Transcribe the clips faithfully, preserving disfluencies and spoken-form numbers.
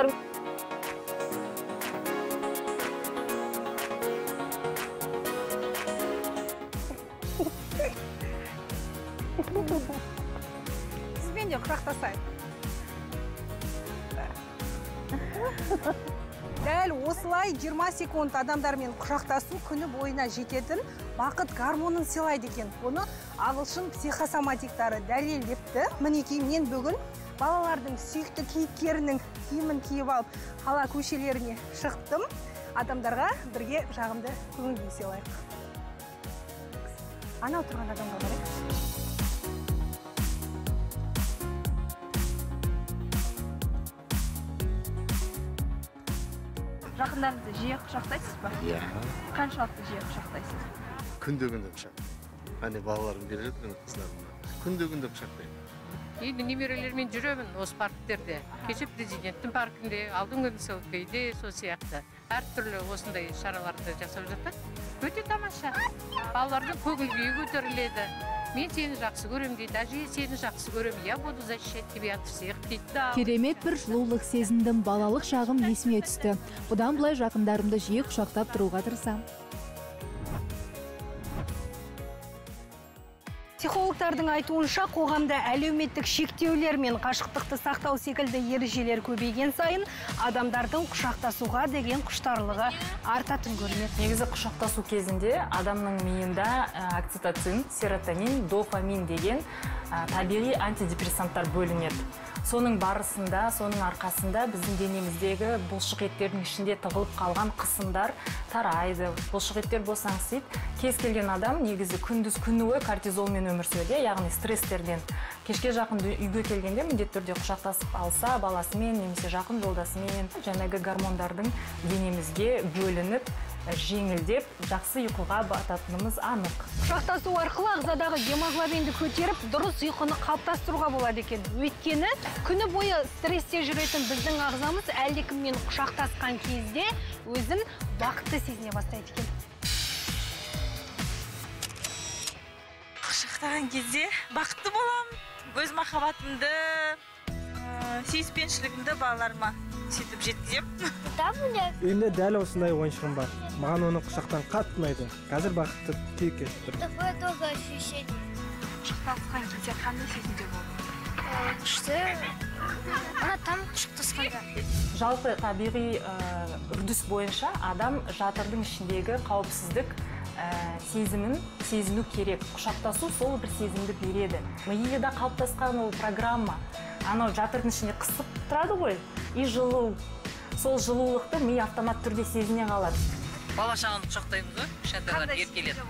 долларов. Сменил храхтасай. Дәл осылай жиырма секунд адамдармен құшақтасу күні бойына жететін бақыт гормонын сыйлайды екен. Оны ағылшын психосоматиктары дәлелдепті. Мінекей мен бүгін балалардың сүйікті кейіпкерінің киімін киіп алып, қала көшелеріне шықтым. Адамдарға бірге жағымды көңіл күй сыйлайық. Ана отырған адамға барайық. Жақындарыңызды жиі құшақтайсыз ба? Иә. Қаншалықты жиі құшақтайсыз? Күнде-күнде құшақтаймын. Әне балаларым келеді, мен қыздарымды күнде-күнде құшақтаймын. Енді немерелермен жүремін осы парктерде. Кеше президенттің паркінде, алдыңғы күні селфиде, сол сияқты. Әртүрлі осындай шараларды жасап жатыр. Өте тамаша. Балалардың көңіл күйі көтеріледі. Мен сені жақсы көрем дейді, әже сені жақсы көрем, я буду защищать тебя от всех дейді. Керемет бір жылулық сезіндім, балалық шағым есіме түсті. Бұдан былай жақындарымды жиі құшақтап тұруға тырысам. Психологтардың айтуынша, қоғамда әлеуметтік шектеулер мен қашықтықты сақтау секілді ережелер көбейген сайын, адамдардың құшақтасуға деген құштарлығы артатын көрінеді. Негізі құшақтасу кезінде адамның миында окситоцин, серотонин, дофамин деген табиғи антидепрессанттар бөлінеді. Соның барысында, соның арқасында біздің денеміздегі бұлшық еттердің ішінде тығылып қалған қысымдар тарайды. Бұлшық еттер босаңсиды. Кез келген адам негізі күндіз күнуі кортизолмен өмір сүреді, яғни стресстерден. Кешке жақын үйге келгенде міндетті түрде құшақтасып алса, баласымен немесе жақын жолдасымен жаңағы гормондардың денемізге бөлініп, жеңілдеп, жақсы ұйқыға бататынымыз анық. Құшақтасу арқылы ағзадағы гемоглобинді көтеріп, дұрыс ұйқыны қалыптастыруға болады екен. Өйткені, күні бойы стрессте жүретін біздің ағзамыз әлдекіммен құшақтасқан кезде өзін бақытты сезіне бастайды екен. Құшақтаған кезде бақытты болам. Өз махаббатымды, сүйіспеншілігімді балаларыма сөйтіп жеткізем. Үйінде дәл осындай ойыншығым бар. Маған оны құшақтан қаттынайды. Қазір бақытты күй кетіп тұр. Құшақтасқан кезде қандай сезімде болды? Күшті. Ана там құшақтасқанда. Жалпы табиғи үрдіс бойынша адам жатырдың ішіндегі қауіпсіздік сезімін сезіну керек. Құшақтасу сол бір сезімді береді. Миыда қалыптасқан ол программа. Анау жатырдың ішінде қысып тұрады ғой. И жылу. Сол жылулықты ми автомат түрде сезіне қалады. Балашағын құшақтаймыз өр, шәтірлер еркеледі.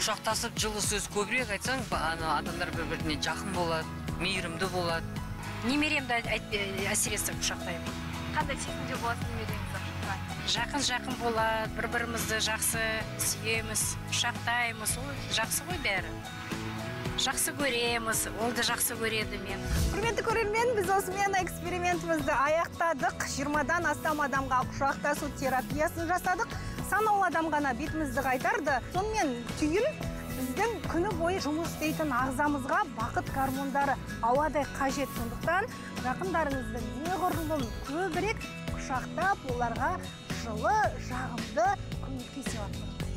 Құшақтасып жылы сөз көбірек айтсаң, адамдар бір-біріне жақын болады, мейірімді болады. Немеремді әсіресе құшақтаймын. Қандай сезімде болады немереміз? Жақын-жақын болады, бір-бірімізді жақсы сүйеміз, құшақтаймыз, жақсы ғой бәрі. Жақсы көреміз, ол да жақсы көреді мен. Құрметті көрермен, біз осымен экспериментімізді аяқтадық. жиырмадан астам адамға құшақтасу терапиясын жасадық. Санаулы адам ғана бетімізді қайтарды. Сонымен түйін біздің күні бойы жұмыс істейтін ағзамызға бақыт гормондары ауадай қажет. Сондықтан жақындарыңызды неғұрлым көбірек құшақтап, оларға жылы, жағымды көңіл күй сыйлаңыз.